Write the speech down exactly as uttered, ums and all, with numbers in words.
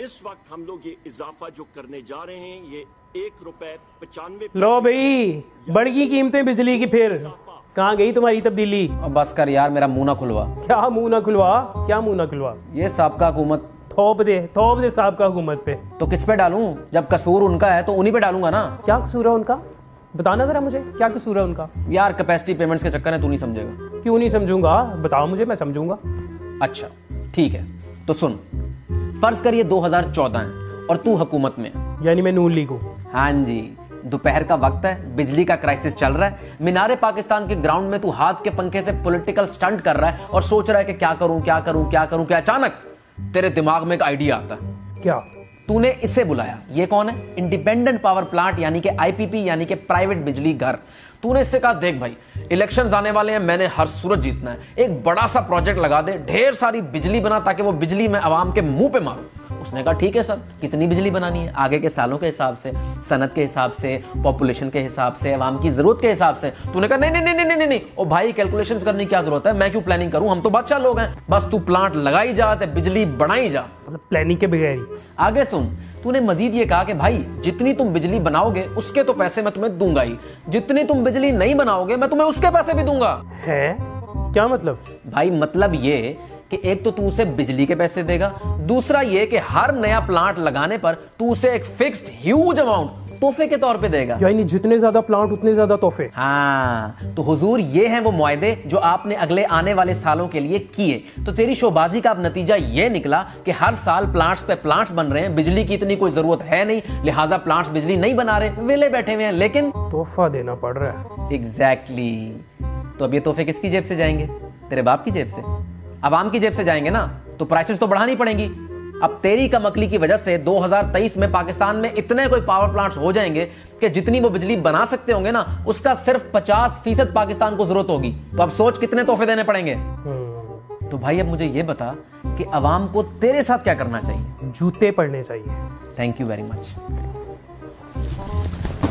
इस वक्त हम लोग ये इजाफा जो करने जा रहे हैं ये एक रुपए पचानवे। लो भाई बढ़ गई कीमतें बिजली की, फिर कहाँ गई तुम्हारी तब्दीली? बस कर यार, मेरा मुँह ना खुलवा। क्या मुँह ना खुलवा, क्या मुँह ना खुलवा। ये साबका हुकूमत थोप दे, थोप दे साबका हुकूमत पे। तो किस पे डालूं? जब कसूर उनका है तो उन्हीं पे डालूंगा ना। क्या कसूर है उनका बताना जरा मुझे, क्या कसूर है उनका? यार कैपेसिटी पेमेंट्स के चक्कर है, तू नहीं समझेगा। क्यों नहीं समझूंगा, बताओ मुझे, मैं समझूंगा। अच्छा ठीक है, तो सुन, फर्ज कर ये दो हज़ार चौदह है और तू हुकूमत में, यानी मैं नून लीग हूँ। हाँ जी, दोपहर का वक्त है, बिजली का क्राइसिस चल रहा है, मीनारे पाकिस्तान के ग्राउंड में तू हाथ के पंखे से पॉलिटिकल स्टंट कर रहा है और सोच रहा है कि क्या करूं क्या करूं क्या करूं कि अचानक तेरे दिमाग में एक आइडिया आता है। क्या? तूने इसे बुलाया, ये कौन है? इंडिपेंडेंट पावर प्लांट यानी कि आईपीपी यानी कि प्राइवेट बिजली घर। तूने इससे कहा देख भाई, इलेक्शंस आने वाले हैं, मैंने हर सूरत जीतना है, एक बड़ा सा प्रोजेक्ट लगा दे, ढेर सारी बिजली बना ताकि वो बिजली मैं आवाम के मुंह पे मारूं। उसने कहा ठीक है सर, कितनी बिजली बनानी है? आगे के सालों के हिसाब से, सनत के हिसाब से, पॉपुलेशन के हिसाब से, आवाम की जरूरत के हिसाब से। तूने कहा नहीं नहीं नहीं नहीं नहीं नहीं ओ भाई, कैलकुलेशंस करने की क्या जरूरत है, मैं क्यों प्लानिंग करूं, हम तो बादशाह लोग हैं, बस तू प्लांट लगाई जा, बिजली बनाई जा, प्लानिंग के बगैर। आगे सुन, तूने मजीद ये कहा कि भाई जितनी तुम बिजली बनाओगे उसके तो पैसे मैं तुम्हें दूंगा ही, जितनी तुम बिजली नहीं बनाओगे मैं तुम्हें उसके पैसे भी दूंगा। है? क्या मतलब? भाई मतलब ये कि एक तो तू उसे बिजली के पैसे देगा, दूसरा ये कि हर नया प्लांट लगाने पर तू उसे एक फिक्स्ड ह्यूज अमाउंट तोहफे के तौर पे देगा, यानी जितने ज्यादा प्लांट उतने ज्यादा तोहफे। हाँ तो हुजूर ये हैं वो मुआहदे जो आपने अगले आने वाले सालों के लिए किए। तो तेरी शोबाजी का अब नतीजा ये निकला कि हर साल प्लांट्स पे प्लांट्स बन रहे हैं, बिजली की इतनी कोई जरूरत है नहीं, लिहाजा प्लांट्स बिजली नहीं बना रहे, वेले बैठे हुए हैं, लेकिन तोहफा देना पड़ रहा है। Exactly exactly. तो अब ये तोहफे किसकी जेब से जाएंगे? तेरे बाप की जेब से, आवाम की जेब से जाएंगे ना, तो प्राइसेस तो बढ़ानी पड़ेंगी। अब तेरी कमकली की वजह से दो हज़ार तेईस में पाकिस्तान में इतने कोई पावर प्लांट्स हो जाएंगे कि जितनी वो बिजली बना सकते होंगे ना, उसका सिर्फ पचास फीसद पाकिस्तान को जरूरत होगी। तो अब सोच कितने तोहफे देने पड़ेंगे। तो भाई अब मुझे ये बता कि अवाम को तेरे साथ क्या करना चाहिए? जूते पड़ने चाहिए। Thank you very much.